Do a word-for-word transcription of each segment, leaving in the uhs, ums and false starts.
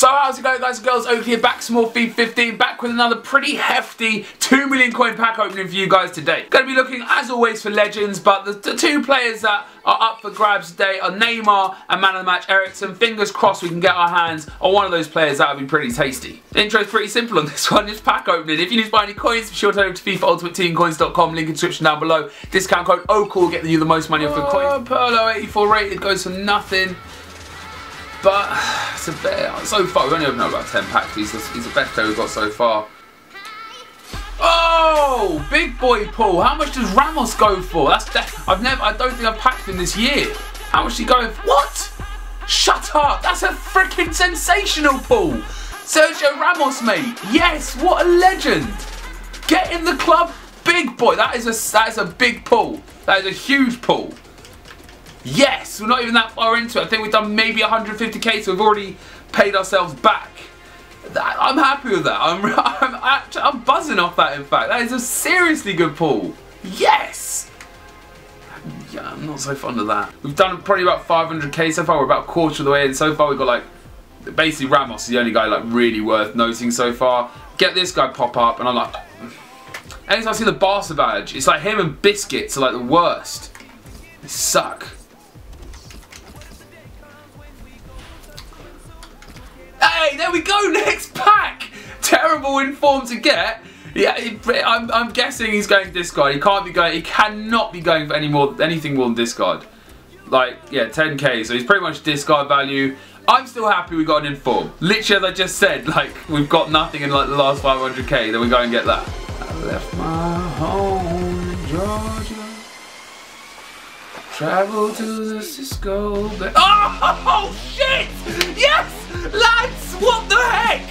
So how's it going, guys and girls? Oakley here, back to more FIFA fifteen, back with another pretty hefty two million coin pack opening for you guys today. Going to be looking, as always, for legends, but the, the two players that are up for grabs today are Neymar and man of the match Eriksen. Fingers crossed we can get our hands on one of those players. That would be pretty tasty. The intro's pretty simple on this one, just pack opening. If you need to buy any coins, be sure to head over to FIFA Ultimate Team Coins dot com, link in the description down below. Discount code O C L will get you the most money off the coins. Perlo eighty-four rated goes for nothing. But it's a bear. So far, we've only opened up about ten packs. He's the, he's the best player we've got so far. Oh, big boy Paul. How much does Ramos go for? That's def I've never. I don't think I've packed him this year. How much is he going for? What? Shut up. That's a freaking sensational Paul. Sergio Ramos, mate. Yes. What a legend. Get in the club, big boy. That is a that is a big Paul. That is a huge Paul. Yes, we're not even that far into it. I think we've done maybe a hundred and fifty K, so we've already paid ourselves back. That, I'm happy with that. I'm, I'm, actually, I'm buzzing off that, in fact. That is a seriously good pull. Yes! Yeah, I'm not so fond of that. We've done probably about five hundred K so far. We're about a quarter of the way in. So far, we've got, like, basically Ramos is the only guy, like, really worth noting so far. Get this guy pop up, and I'm like... Anytime I see the Barca badge, it's like him and Biscuits are, like, the worst. They suck. Hey, there we go, next pack! Terrible in form to get. Yeah, it, I'm, I'm guessing he's going to discard. He can't be going, he cannot be going for any more, anything more than discard. Like, yeah, ten K, so he's pretty much discard value. I'm still happy we got an inform. Literally, as I just said, like, we've got nothing in like the last five hundred K, then we go and get that. I left my home in Georgia. Travel to the Cisco. Oh, shit! Yes! Lads, what the heck?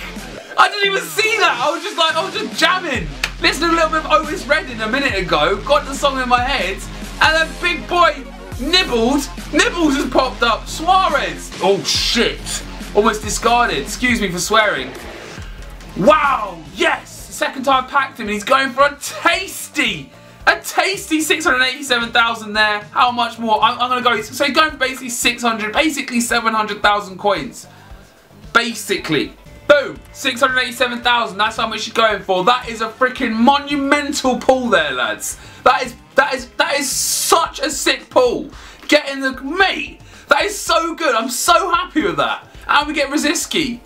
I didn't even see that. I was just like, I was just jamming. Listening to a little bit of Otis Redding a minute ago. Got the song in my head. And then big boy Nibbles. Nibbles has popped up. Suarez. Oh, shit. Almost discarded. Excuse me for swearing. Wow, yes. Second time I packed him and he's going for a tasty. A tasty six hundred eighty-seven thousand there. How much more? I'm, I'm gonna go. So he's going for basically six hundred, basically seven hundred thousand coins. Basically, boom, six hundred eighty-seven thousand. That's how much you're going for. That is a freaking monumental pull there, lads. That is that is that is such a sick pull. Get in the mate. That is so good. I'm so happy with that. And we get Rosiski.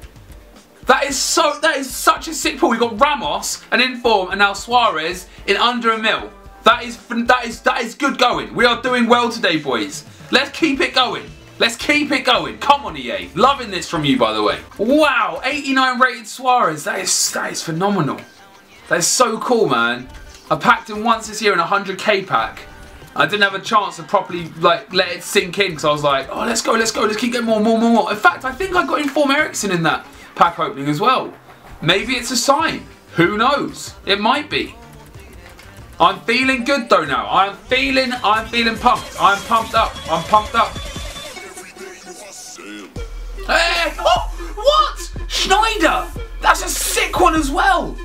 That is so. That is such a sick pull. We got Ramos, an inform, and now Suarez in under a mil. That is that is that is good going. We are doing well today, boys. Let's keep it going. Let's keep it going. Come on, E A. Loving this from you, by the way. Wow, eighty-nine rated Suarez. That is that is phenomenal. That is so cool, man. I packed him once this year in a hundred K pack. I didn't have a chance to properly like let it sink in because I was like, oh, let's go, let's go, let's keep getting more, more, more, more. In fact, I think I got inform Eriksen in that pack opening as well. Maybe it's a sign. Who knows? It might be. I'm feeling good though now. I'm feeling, I'm feeling pumped. I'm pumped up. I'm pumped up. Hey! Oh! What? Schneider! That's a sick one as well!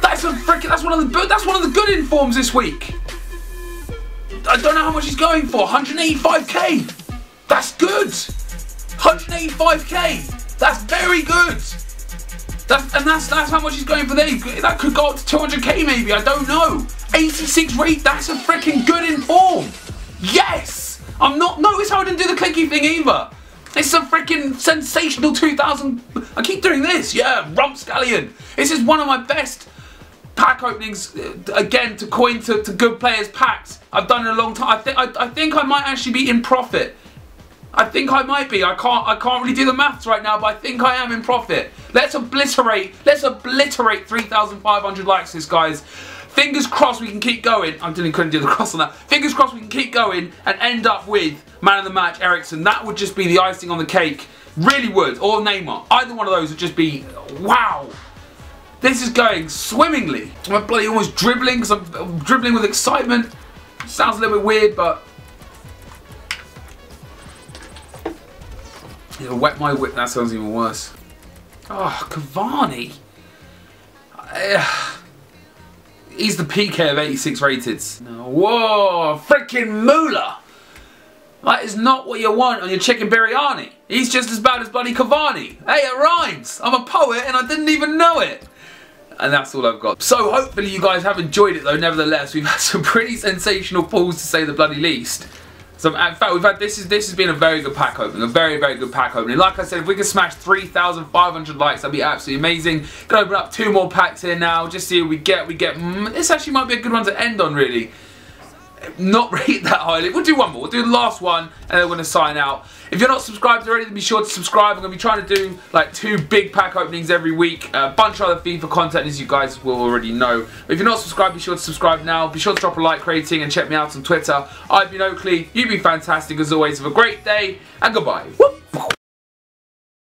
That's a freaking that's one of the that's one of the good informs this week. I don't know how much he's going for. one hundred eighty-five K! That's good! one hundred eighty-five K! That's very good! That's and that's that's how much he's going for there. That could go up to two hundred K maybe, I don't know. eighty-six rate, that's a freaking good inform! Yes! I'm not notice how I didn't do the clicky thing either! It's a freaking sensational two thousand. I keep doing this. Yeah, Rumpscallion. This is one of my best pack openings, again, to coin to, to good players packs. I've done in a long time. I think I, I think I might actually be in profit. I think I might be. I can't I can't really do the maths right now, but I think I am in profit. Let's obliterate. Let's obliterate three thousand five hundred likes, this guys. Fingers crossed we can keep going. I didn't couldn't do the cross on that. Fingers crossed we can keep going and end up with man of the match Eriksen. That would just be the icing on the cake. Really would. Or Neymar. Either one of those would just be wow. This is going swimmingly. My bloody almost dribbling because I'm, I'm dribbling with excitement. Sounds a little bit weird, but it'll wet my whip. That sounds even worse. Oh, Cavani. I, uh... He's the P K of eighty-six rated. Whoa, freaking Moolah. That is not what you want on your chicken biryani. He's just as bad as bloody Cavani. Hey, it rhymes. I'm a poet and I didn't even know it. And that's all I've got. So hopefully you guys have enjoyed it though, nevertheless. We've had some pretty sensational pulls to say the bloody least. So in fact, we've had, this is this has been a very good pack opening, a very, very good pack opening. Like I said, if we could smash three thousand five hundred likes, that'd be absolutely amazing. Gonna open up two more packs here now, just see what we get. We get, mm, this actually might be a good one to end on really. Not rate that highly. We'll do one more. We'll do the last one and then we're going to sign out. If you're not subscribed already, then be sure to subscribe. I'm going to be trying to do like two big pack openings every week. A bunch of other FIFA content, as you guys will already know. But if you're not subscribed, be sure to subscribe now. Be sure to drop a like rating and check me out on Twitter. I've been Oakley. You've been fantastic as always. Have a great day and goodbye. Woo!